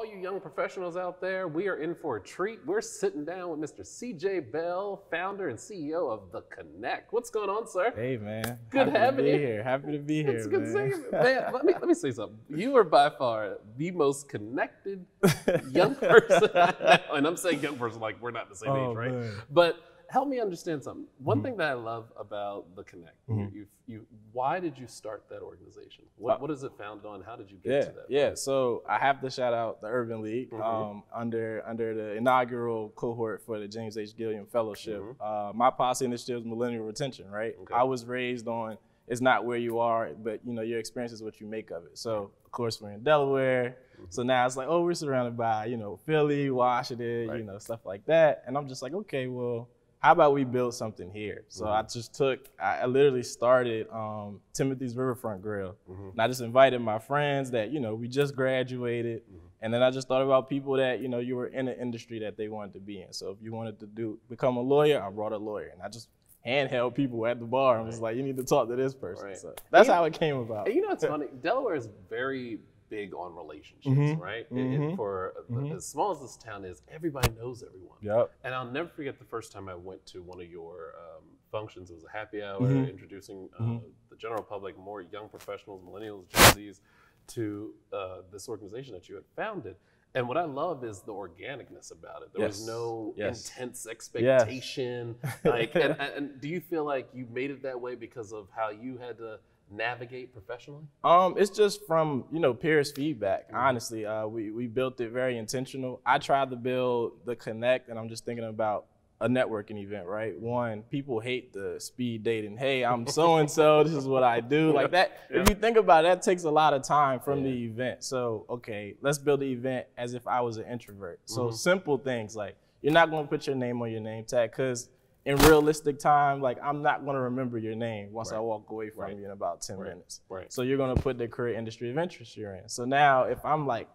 All you young professionals out there, we are in for a treat. We're sitting down with Mr. C.J. Bell, founder and CEO of The Connect. What's going on, sir? Hey, man. Good having you here. Happy to be here. It's good to see you, man. Let me say something. You are by far the most connected young person I know. And I'm saying young person like we're not the same age, right? Man. But help me understand something. One thing that I love about The Connect, why did you start that organization? What is it founded on? How did you get to that? Yeah, so I have to shout out the Urban League under the inaugural cohort for the James H. Gilliam Fellowship. My policy initiative is millennial retention, right? Okay. I was raised on, it's not where you are, but you know your experience is what you make of it. So of course we're in Delaware, so now it's like, oh, we're surrounded by Philly, Washington, you know, stuff like that. And I'm just like, okay, well, how about we build something here? So I literally started Timothy's Riverfront Grill. And I just invited my friends that, we just graduated. And then I just thought about people that, you were in an industry that they wanted to be in. So if you wanted to become a lawyer, I brought a lawyer. And I just handheld people at the bar and was like, you need to talk to this person. So that's how it came about. And you know, it's funny, Delaware is very big on relationships, right? And for as small as this town is, everybody knows everyone. And I'll never forget the first time I went to one of your functions. It was a happy hour, introducing the general public, more young professionals, millennials, Gen Zs, to this organization that you had founded. And what I love is the organicness about it. There was no intense expectation. Like, and do you feel like you made it that way because of how you had to navigate professionally? It's just from peers' feedback. Honestly, we built it very intentional. I tried to build The Connect, and I'm just thinking about a networking event, right? One, people hate the speed dating. Hey, I'm so and so. This is what I do. Like that. If you think about it, that takes a lot of time from the event. So okay, let's build the event as if I was an introvert. So simple things like you're not going to put your name on your name tag because in realistic time, like I'm not going to remember your name once I walk away from you in about 10 minutes. So you're going to put the career industry of interest you're in. So now if I'm like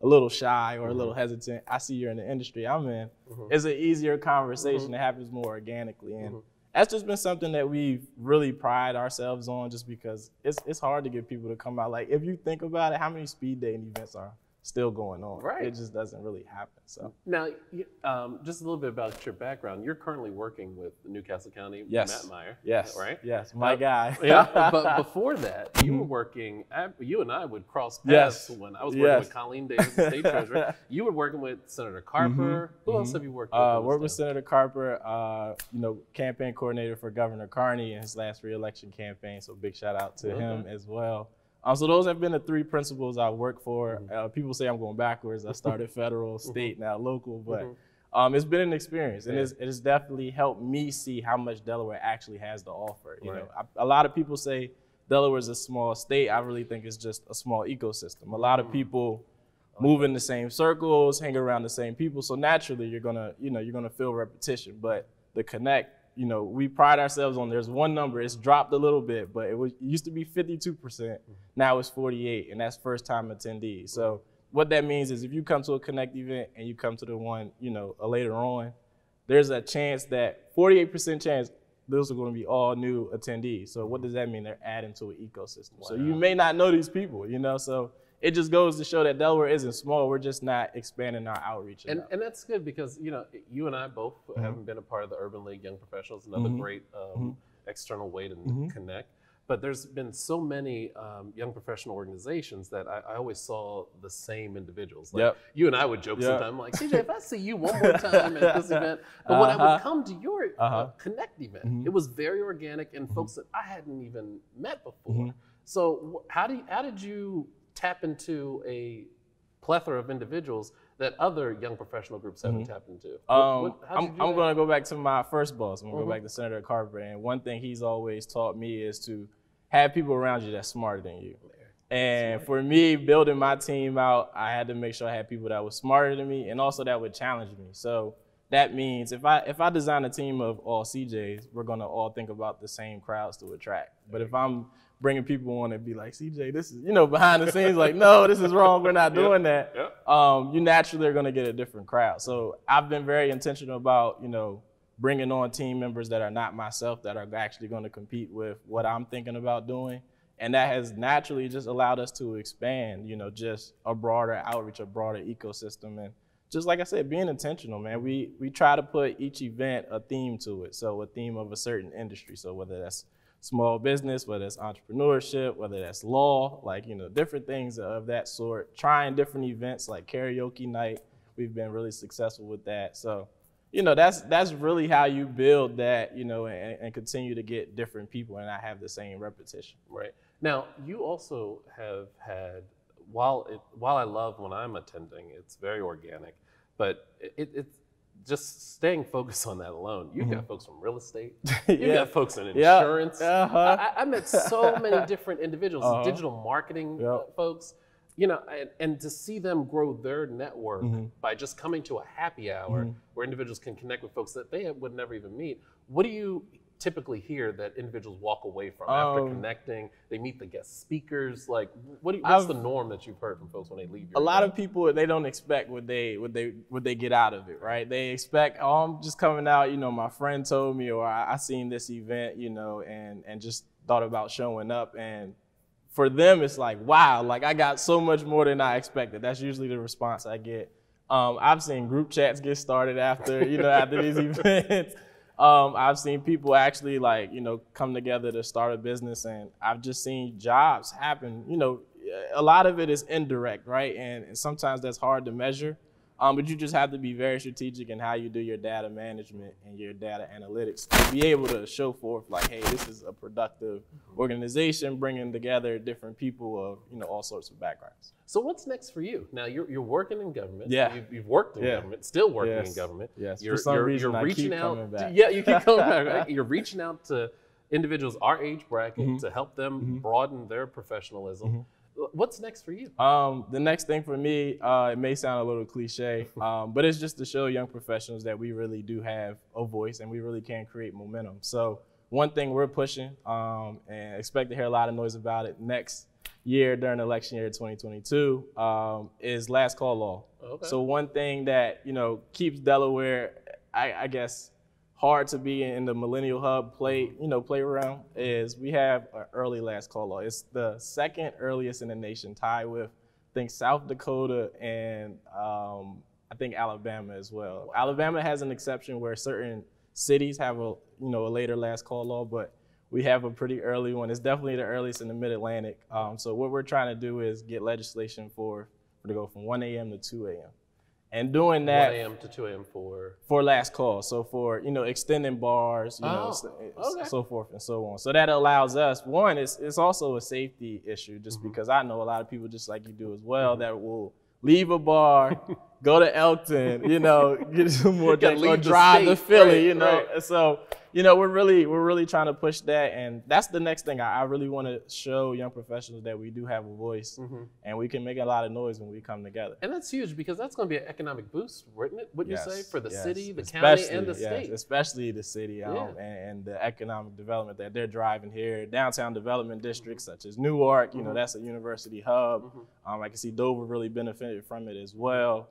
a little shy or a little hesitant, I see you're in the industry I'm in, it's an easier conversation that happens more organically. And that's just been something that we've really pride ourselves on just because it's hard to get people to come out. Like if you think about it, how many speed dating events are still going on? It just doesn't really happen. So now, just a little bit about your background. You're currently working with Newcastle County, Matt Meyer. Right? Yes, my guy. But before that, you were working, you and I would cross paths when I was working with Colleen Davis, the state treasurer. You were working with Senator Carper. Who else have you worked with? Worked with Senator Carper, campaign coordinator for Governor Carney in his last re-election campaign. So big shout out to him as well. So those have been the three principles I work for. People say I'm going backwards. I started federal, state, now local, but it's been an experience, and it has definitely helped me see how much Delaware actually has to offer. A lot of people say Delaware is a small state. I really think it's just a small ecosystem. A lot of people move in the same circles, hang around the same people, so naturally you're gonna, you're gonna feel repetition. But The Connect, we pride ourselves on, there's one number, it's dropped a little bit, but it used to be 52%, now it's 48%, and that's first time attendees. So what that means is if you come to a Connect event and you come to the one, later on, there's a chance that 48% chance those are going to be all new attendees. So what does that mean? They're adding to an ecosystem. Wow. So you may not know these people, so it just goes to show that Delaware isn't small. We're just not expanding our outreach enough. And that's good because, you and I both haven't been a part of the Urban League Young Professionals, another great external way to connect. But there's been so many young professional organizations that I always saw the same individuals. Like you and I would joke sometimes, like, CJ, if I see you one more time at this event, but when I would come to your Connect event, it was very organic and folks that I hadn't even met before. So how did you tap into a plethora of individuals that other young professional groups haven't tapped into? I'm going to go back to my first boss. I'm going to go back to Senator Carper. And one thing he's always taught me is to have people around you that's smarter than you. And for me, building my team out, I had to make sure I had people that were smarter than me and also that would challenge me. So that means if I design a team of all CJs, we're going to all think about the same crowds to attract. But if I'm bringing people on and be like, CJ, this is, behind the scenes, like, no, this is wrong, we're not doing that. You naturally are gonna get a different crowd. So I've been very intentional about, bringing on team members that are not myself, that are actually gonna compete with what I'm thinking about doing. And that has naturally just allowed us to expand, you know, just a broader outreach, a broader ecosystem. And just like I said, being intentional, man, we try to put each event a theme to it. So a theme of a certain industry. So whether that's small business, whether that's entrepreneurship, whether that's law, like, you know, different things of that sort. Trying different events like karaoke night. We've been really successful with that. So, you know, that's really how you build that, you know, and continue to get different people and not have the same repetition. Right. Now, you also have had, while I love when I'm attending, it's very organic, but it's just staying focused on that alone. You've got folks from real estate. You've got folks in insurance. I met so many different individuals, digital marketing folks, you know, and to see them grow their network by just coming to a happy hour where individuals can connect with folks that they would never even meet. What do you typically hear that individuals walk away from after connecting? They meet the guest speakers. Like, what's the norm that you've heard from folks when they leave? A lot of people, they don't expect what they get out of it, right? They expect, oh, I'm just coming out, you know, my friend told me, or I seen this event, you know, and just thought about showing up. And for them, it's like, wow, like I got so much more than I expected. That's usually the response I get. I've seen group chats get started after, you know, after these events. I've seen people actually, like, you know, come together to start a business, and I've just seen jobs happen. You know, a lot of it is indirect, right? And sometimes that's hard to measure, but you just have to be very strategic in how you do your data management and your data analytics to be able to show forth, like, hey, this is a productive organization bringing together different people of, you know, all sorts of backgrounds. So what's next for you? Now, you're working in government. Yeah. You've worked in government, still working in government. Yes. For some reason, I keep coming back. Yeah, you keep coming back, right? You're reaching out to individuals our age bracket to help them broaden their professionalism. What's next for you? The next thing for me, it may sound a little cliche, but it's just to show young professionals that we really do have a voice and we really can create momentum. So one thing we're pushing, and expect to hear a lot of noise about it next year during election year 2022, is last call law. Okay. So one thing that, you know, keeps Delaware, I guess, hard to be in the millennial hub playground is we have an early last call law. It's the second earliest in the nation, tied with, I think, South Dakota and I think Alabama as well. Wow. Alabama has an exception where certain cities have a, you know, a later last call law, but we have a pretty early one. It's definitely the earliest in the Mid-Atlantic. So what we're trying to do is get legislation to go from 1 a.m. to 2 a.m. And doing that 1 a.m. to 2 a.m. for last call. So for, you know, extending bars, you know, so forth and so on. So that allows us, one, it's also a safety issue, just because I know a lot of people, just like you do as well, that will leave a bar, go to Elkton, you know, get some more drinks, or drive to Philly, you know. Right. So, you know, we're really trying to push that. And that's the next thing. I really want to show young professionals that we do have a voice and we can make a lot of noise when we come together. And that's huge, because that's going to be an economic boost, wouldn't it? Wouldn't you say, for the city, the county, and the state? Especially the city and the economic development that they're driving here. Downtown development districts such as Newark, you know, that's a university hub. I can see Dover really benefited from it as well.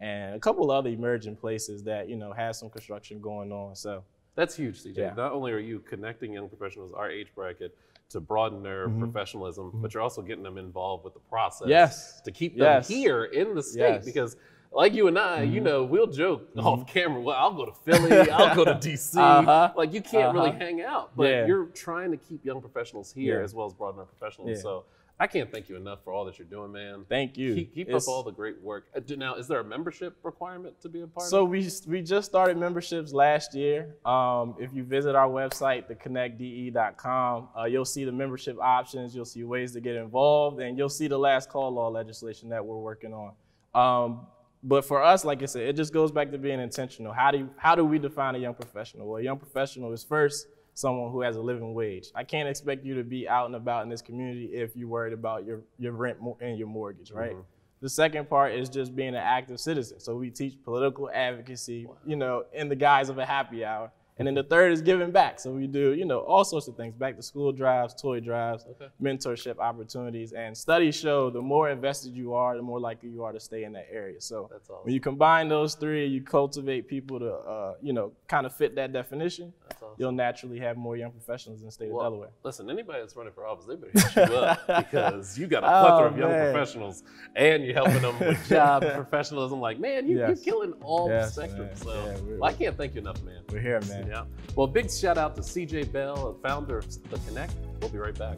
And a couple other emerging places that, you know, have some construction going on. So that's huge, CJ. Yeah. Not only are you connecting young professionals our age bracket to broaden their professionalism, but you're also getting them involved with the process to keep them here in the state. Because like you and I, you know, we'll joke off camera, well, I'll go to Philly, I'll go to DC. Like, you can't really hang out, but you're trying to keep young professionals here as well as broaden our professionals. So I can't thank you enough for all that you're doing, man. Thank you. Keep up all the great work. Now, is there a membership requirement to be a part of? So we just started memberships last year. If you visit our website, theconnectde.com, you'll see the membership options. You'll see ways to get involved, and you'll see the last call law legislation that we're working on. But for us, like I said, it just goes back to being intentional. How do we define a young professional? Well, a young professional is first someone who has a living wage. I can't expect you to be out and about in this community if you're worried about your rent and your mortgage, right? The second part is just being an active citizen. So we teach political advocacy, you know, in the guise of a happy hour. And then the third is giving back. So we do, you know, all sorts of things, back to school drives, toy drives, mentorship opportunities. And studies show the more invested you are, the more likely you are to stay in that area. So that's awesome. When you combine those three, you cultivate people to, you know, kind of fit that definition. That's awesome. You'll naturally have more young professionals in the state of Delaware. Listen, anybody that's running for office, they better hit you up because you got a plethora of young professionals and you're helping them with job professionalism. Like, man, you're killing all the spectrum. So I can't thank you enough, man. We're here, man. Yeah. Well, big shout out to C.J. Bell, founder of The Connect. We'll be right back.